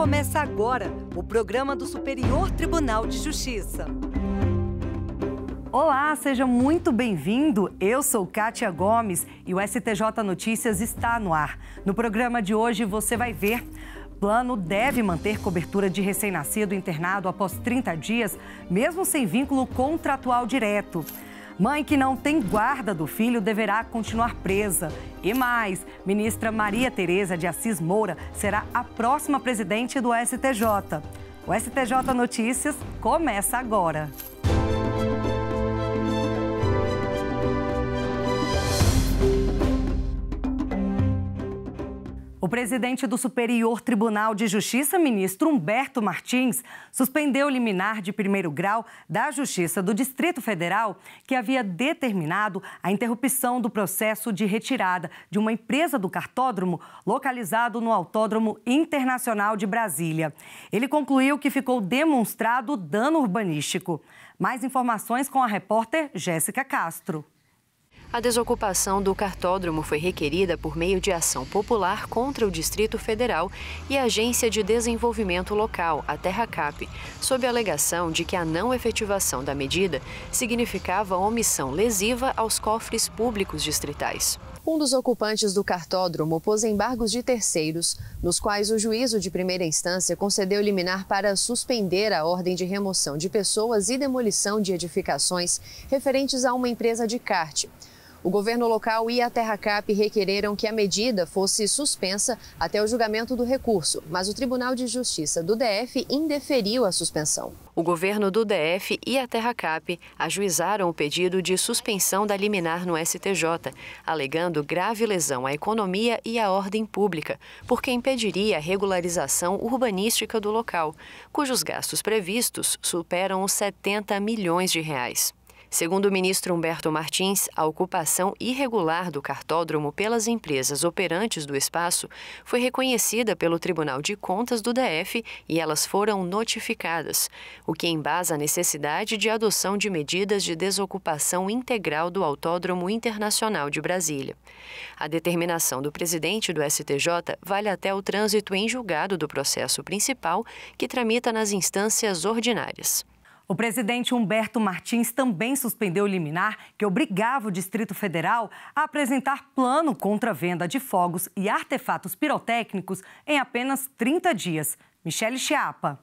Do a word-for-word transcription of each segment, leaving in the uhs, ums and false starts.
Começa agora o programa do Superior Tribunal de Justiça. Olá, seja muito bem-vindo. Eu sou Kátia Gomes e o S T J Notícias está no ar. No programa de hoje você vai ver... Plano deve manter cobertura de recém-nascido internado após trinta dias, mesmo sem vínculo contratual direto. Mãe que não tem guarda do filho deverá continuar presa. E mais, ministra Maria Thereza de Assis Moura será a próxima presidente do S T J. O S T J Notícias começa agora. O presidente do Superior Tribunal de Justiça, ministro Humberto Martins, suspendeu liminar de primeiro grau da Justiça do Distrito Federal, que havia determinado a interrupção do processo de retirada de uma empresa do cartódromo localizado no Autódromo Internacional de Brasília. Ele concluiu que ficou demonstrado dano urbanístico. Mais informações com a repórter Jéssica Castro. A desocupação do cartódromo foi requerida por meio de ação popular contra o Distrito Federal e a Agência de Desenvolvimento Local, a Terracap, sob a alegação de que a não efetivação da medida significava omissão lesiva aos cofres públicos distritais. Um dos ocupantes do cartódromo pôs embargos de terceiros, nos quais o juízo de primeira instância concedeu liminar para suspender a ordem de remoção de pessoas e demolição de edificações referentes a uma empresa de kart. O governo local e a Terracap requereram que a medida fosse suspensa até o julgamento do recurso, mas o Tribunal de Justiça do D F indeferiu a suspensão. O governo do D F e a Terracap ajuizaram o pedido de suspensão da liminar no S T J, alegando grave lesão à economia e à ordem pública, porque impediria a regularização urbanística do local, cujos gastos previstos superam os setenta milhões de reais. Segundo o ministro Humberto Martins, a ocupação irregular do cartódromo pelas empresas operantes do espaço foi reconhecida pelo Tribunal de Contas do D F e elas foram notificadas, o que embasa a necessidade de adoção de medidas de desocupação integral do Autódromo Internacional de Brasília. A determinação do presidente do S T J vale até o trânsito em julgado do processo principal, que tramita nas instâncias ordinárias. O presidente Humberto Martins também suspendeu o liminar que obrigava o Distrito Federal a apresentar plano contra a venda de fogos e artefatos pirotécnicos em apenas trinta dias. Michele Chiapa.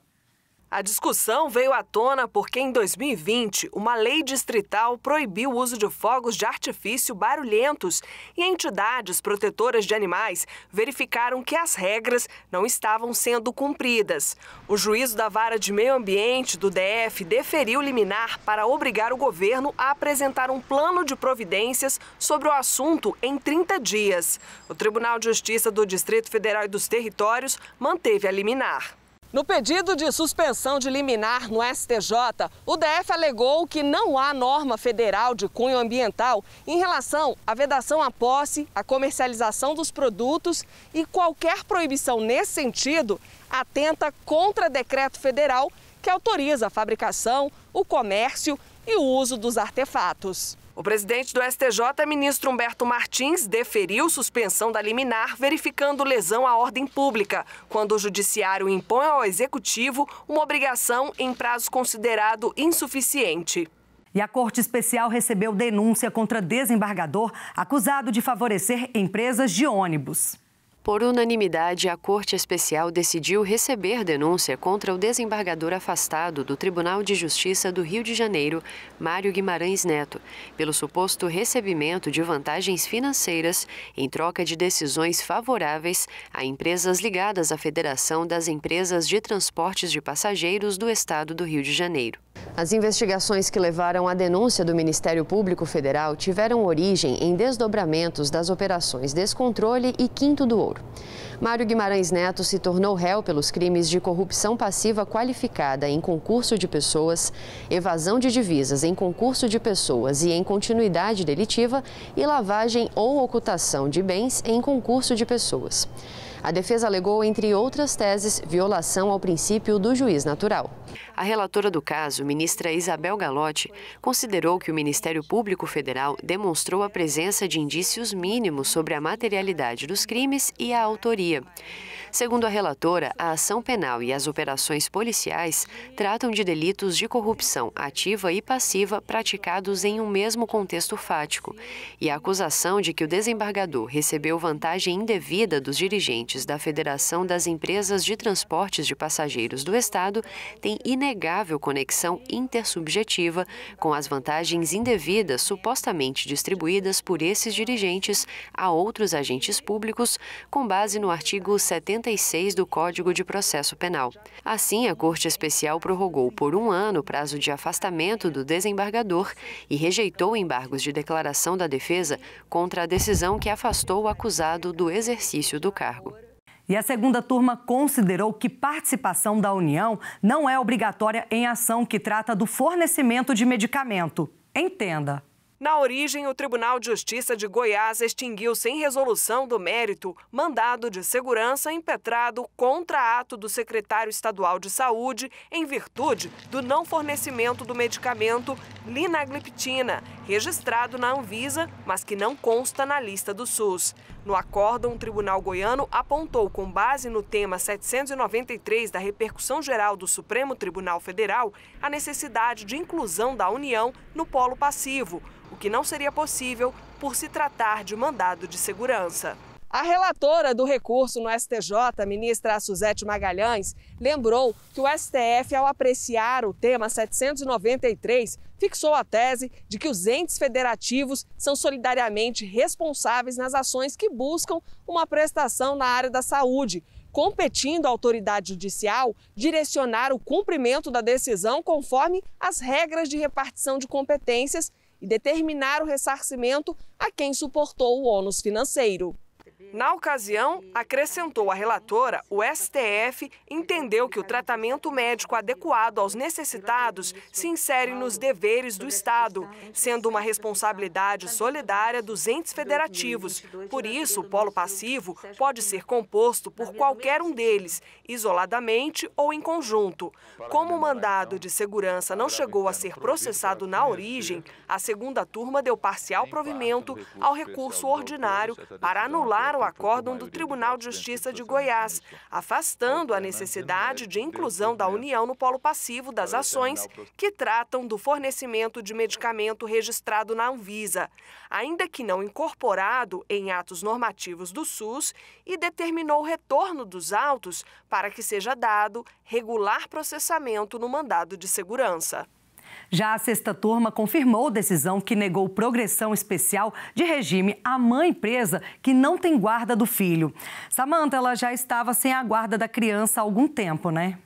A discussão veio à tona porque, em dois mil e vinte, uma lei distrital proibiu o uso de fogos de artifício barulhentos e entidades protetoras de animais verificaram que as regras não estavam sendo cumpridas. O juízo da Vara de Meio Ambiente do D F deferiu liminar para obrigar o governo a apresentar um plano de providências sobre o assunto em trinta dias. O Tribunal de Justiça do Distrito Federal e dos Territórios manteve a liminar. No pedido de suspensão de liminar no S T J, o D F alegou que não há norma federal de cunho ambiental em relação à vedação à posse, à comercialização dos produtos e qualquer proibição nesse sentido atenta contra decreto federal que autoriza a fabricação, o comércio e o uso dos artefatos. O presidente do S T J, ministro Humberto Martins, deferiu suspensão da liminar, verificando lesão à ordem pública, quando o judiciário impõe ao executivo uma obrigação em prazo considerado insuficiente. E a Corte Especial recebeu denúncia contra desembargador acusado de favorecer empresas de ônibus. Por unanimidade, a Corte Especial decidiu receber denúncia contra o desembargador afastado do Tribunal de Justiça do Rio de Janeiro, Mário Guimarães Neto, pelo suposto recebimento de vantagens financeiras em troca de decisões favoráveis a empresas ligadas à Federação das Empresas de Transportes de Passageiros do Estado do Rio de Janeiro. As investigações que levaram à denúncia do Ministério Público Federal tiveram origem em desdobramentos das operações Descontrole e Quinto do Ouro. Mário Guimarães Neto se tornou réu pelos crimes de corrupção passiva qualificada em concurso de pessoas, evasão de divisas em concurso de pessoas e em continuidade delitiva e lavagem ou ocultação de bens em concurso de pessoas. A defesa alegou, entre outras teses, violação ao princípio do juiz natural. A relatora do caso, ministra Isabel Galotti, considerou que o Ministério Público Federal demonstrou a presença de indícios mínimos sobre a materialidade dos crimes e a autoria. Segundo a relatora, a ação penal e as operações policiais tratam de delitos de corrupção ativa e passiva praticados em um mesmo contexto fático, e a acusação de que o desembargador recebeu vantagem indevida dos dirigentes da Federação das Empresas de Transportes de Passageiros do Estado tem inegável conexão intersubjetiva com as vantagens indevidas supostamente distribuídas por esses dirigentes a outros agentes públicos, com base no artigo setenta e seis do Código de Processo Penal. Assim, a Corte Especial prorrogou por um ano o prazo de afastamento do desembargador e rejeitou embargos de declaração da defesa contra a decisão que afastou o acusado do exercício do cargo. E a segunda turma considerou que participação da União não é obrigatória em ação que trata do fornecimento de medicamento. Entenda. Na origem, o Tribunal de Justiça de Goiás extinguiu sem resolução do mérito mandado de segurança impetrado contra ato do secretário estadual de saúde em virtude do não fornecimento do medicamento linagliptina, registrado na Anvisa, mas que não consta na lista do SUS. No acórdão, o Tribunal Goiano apontou, com base no tema setecentos e noventa e três da repercussão geral do Supremo Tribunal Federal, a necessidade de inclusão da União no polo passivo, o que não seria possível por se tratar de mandado de segurança. A relatora do recurso no S T J, ministra Suzete Magalhães, lembrou que o S T F, ao apreciar o tema setecentos e noventa e três, fixou a tese de que os entes federativos são solidariamente responsáveis nas ações que buscam uma prestação na área da saúde, competindo à autoridade judicial direcionar o cumprimento da decisão conforme as regras de repartição de competências e determinar o ressarcimento a quem suportou o ônus financeiro. Na ocasião, acrescentou a relatora, o S T F entendeu que o tratamento médico adequado aos necessitados se insere nos deveres do Estado, sendo uma responsabilidade solidária dos entes federativos. Por isso, o polo passivo pode ser composto por qualquer um deles, isoladamente ou em conjunto. Como o mandado de segurança não chegou a ser processado na origem, a segunda turma deu parcial provimento ao recurso ordinário para anular o acórdão do Tribunal de Justiça de Goiás, afastando a necessidade de inclusão da União no polo passivo das ações que tratam do fornecimento de medicamento registrado na Anvisa, ainda que não incorporado em atos normativos do SUS, e determinou o retorno dos autos para que seja dado regular processamento no mandado de segurança. Já a sexta turma confirmou decisão que negou progressão especial de regime à mãe presa que não tem guarda do filho. Samanta, ela já estava sem a guarda da criança há algum tempo, né?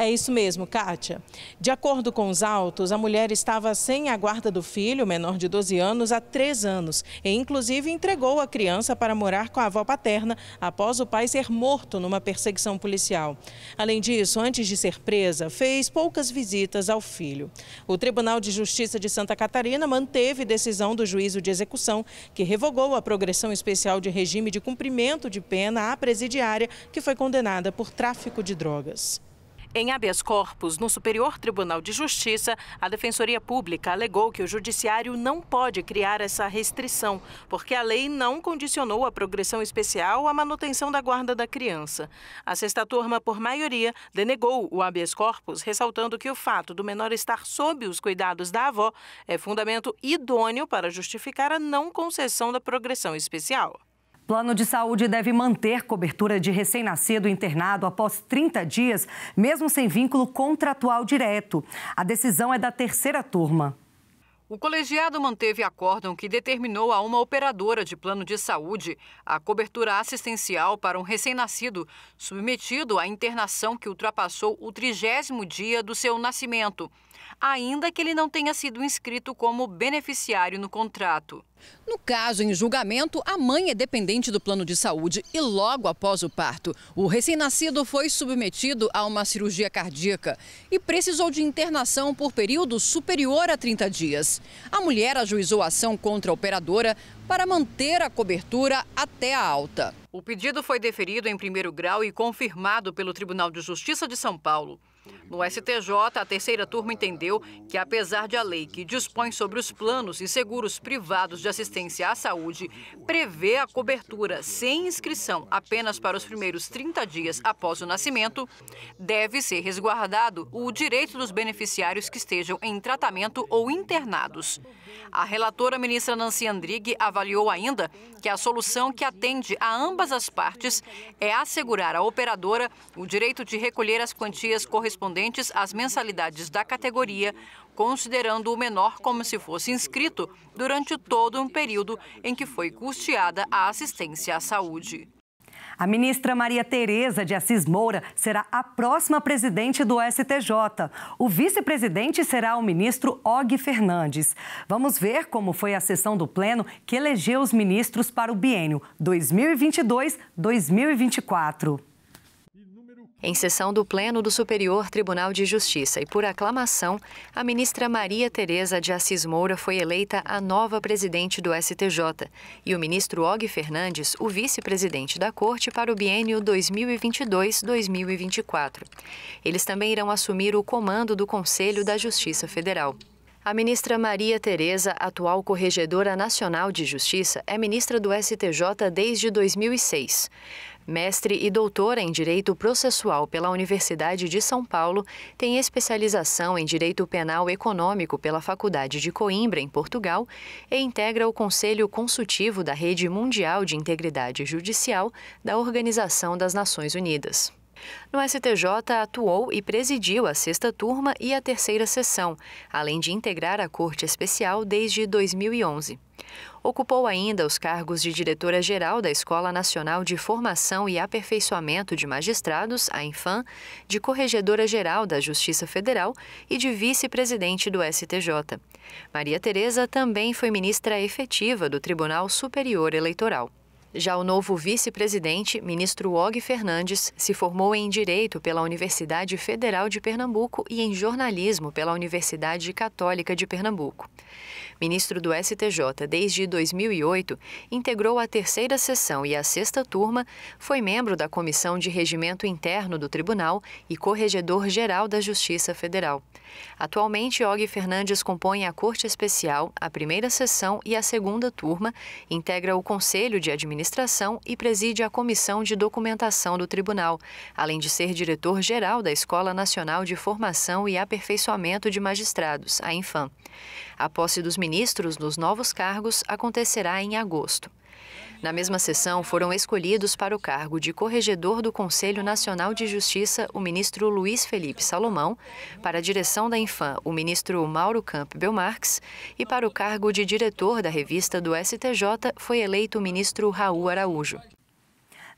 É isso mesmo, Kátia. De acordo com os autos, a mulher estava sem a guarda do filho, menor de doze anos, há três anos. E, inclusive, entregou a criança para morar com a avó paterna após o pai ser morto numa perseguição policial. Além disso, antes de ser presa, fez poucas visitas ao filho. O Tribunal de Justiça de Santa Catarina manteve decisão do juízo de execução, que revogou a progressão especial de regime de cumprimento de pena à presidiária, que foi condenada por tráfico de drogas. Em habeas corpus, no Superior Tribunal de Justiça, a Defensoria Pública alegou que o Judiciário não pode criar essa restrição, porque a lei não condicionou a progressão especial à manutenção da guarda da criança. A sexta turma, por maioria, denegou o habeas corpus, ressaltando que o fato do menor estar sob os cuidados da avó é fundamento idôneo para justificar a não concessão da progressão especial. Plano de saúde deve manter cobertura de recém-nascido internado após trinta dias, mesmo sem vínculo contratual direto. A decisão é da terceira turma. O colegiado manteve acórdão que determinou a uma operadora de plano de saúde a cobertura assistencial para um recém-nascido submetido à internação que ultrapassou o trigésimo dia do seu nascimento, ainda que ele não tenha sido inscrito como beneficiário no contrato. No caso em julgamento, a mãe é dependente do plano de saúde e logo após o parto, o recém-nascido foi submetido a uma cirurgia cardíaca e precisou de internação por período superior a trinta dias. A mulher ajuizou a ação contra a operadora para manter a cobertura até a alta. O pedido foi deferido em primeiro grau e confirmado pelo Tribunal de Justiça de São Paulo. No S T J, a terceira turma entendeu que, apesar de a lei que dispõe sobre os planos e seguros privados de assistência à saúde, prevê a cobertura sem inscrição apenas para os primeiros trinta dias após o nascimento, deve ser resguardado o direito dos beneficiários que estejam em tratamento ou internados. A relatora ministra Nancy Andrighi avaliou ainda que a solução que atende a ambas as partes é assegurar à operadora o direito de recolher as quantias correspondentes às mensalidades da categoria, considerando o menor como se fosse inscrito durante todo um período em que foi custeada a assistência à saúde. A ministra Maria Thereza de Assis Moura será a próxima presidente do S T J. O vice-presidente será o ministro Og Fernandes. Vamos ver como foi a sessão do Pleno que elegeu os ministros para o biênio dois mil e vinte e dois a dois mil e vinte e quatro. Em sessão do Pleno do Superior Tribunal de Justiça e por aclamação, a ministra Maria Thereza de Assis Moura foi eleita a nova presidente do S T J e o ministro Og Fernandes, o vice-presidente da Corte para o biênio dois mil e vinte e dois a dois mil e vinte e quatro. Eles também irão assumir o comando do Conselho da Justiça Federal. A ministra Maria Thereza, atual Corregedora Nacional de Justiça, é ministra do S T J desde dois mil e seis. Mestre e doutora em Direito Processual pela Universidade de São Paulo, tem especialização em Direito Penal Econômico pela Faculdade de Coimbra, em Portugal, e integra o Conselho Consultivo da Rede Mundial de Integridade Judicial da Organização das Nações Unidas. No S T J, atuou e presidiu a Sexta Turma e a Terceira Sessão, além de integrar a Corte Especial desde dois mil e onze. Ocupou ainda os cargos de diretora-geral da Escola Nacional de Formação e Aperfeiçoamento de Magistrados, a Enfam, de corregedora-geral da Justiça Federal e de vice-presidente do S T J. Maria Thereza também foi ministra efetiva do Tribunal Superior Eleitoral. Já o novo vice-presidente, ministro Og Fernandes, se formou em Direito pela Universidade Federal de Pernambuco e em Jornalismo pela Universidade Católica de Pernambuco. Ministro do S T J desde dois mil e oito, integrou a terceira sessão e a sexta turma, foi membro da Comissão de Regimento Interno do Tribunal e Corregedor-Geral da Justiça Federal. Atualmente, Og Fernandes compõe a Corte Especial, a primeira sessão e a segunda turma, integra o Conselho de Administração Administração e preside a Comissão de Documentação do Tribunal, além de ser diretor-geral da Escola Nacional de Formação e Aperfeiçoamento de Magistrados, a Enfam. A posse dos ministros nos novos cargos acontecerá em agosto. Na mesma sessão, foram escolhidos para o cargo de corregedor do Conselho Nacional de Justiça o ministro Luiz Felipe Salomão, para a direção da Enfam o ministro Mauro Campbell Marques e para o cargo de diretor da revista do S T J foi eleito o ministro Raul Araújo.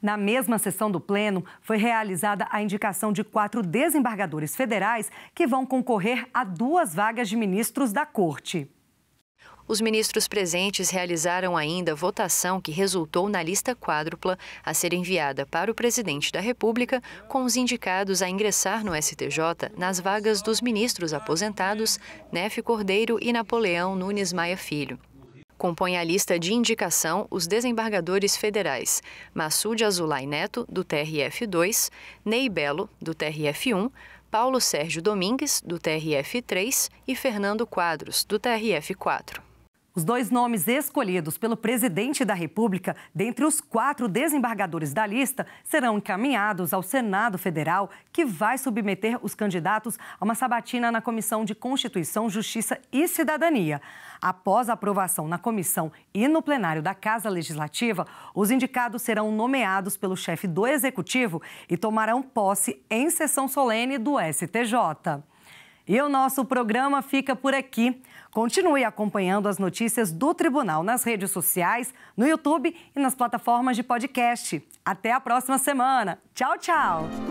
Na mesma sessão do Pleno, foi realizada a indicação de quatro desembargadores federais que vão concorrer a duas vagas de ministros da Corte. Os ministros presentes realizaram ainda votação que resultou na lista quádrupla a ser enviada para o presidente da República, com os indicados a ingressar no S T J nas vagas dos ministros aposentados Nefi Cordeiro e Napoleão Nunes Maia Filho. Compõe a lista de indicação os desembargadores federais Massud Azulay Neto, do T R F dois, Ney Belo, do T R F um, Paulo Sérgio Domingues, do T R F três e Fernando Quadros, do T R F quatro. Os dois nomes escolhidos pelo presidente da República, dentre os quatro desembargadores da lista, serão encaminhados ao Senado Federal, que vai submeter os candidatos a uma sabatina na Comissão de Constituição, Justiça e Cidadania. Após a aprovação na comissão e no plenário da Casa Legislativa, os indicados serão nomeados pelo chefe do Executivo e tomarão posse em sessão solene do S T J. E o nosso programa fica por aqui. Continue acompanhando as notícias do Tribunal nas redes sociais, no YouTube e nas plataformas de podcast. Até a próxima semana. Tchau, tchau!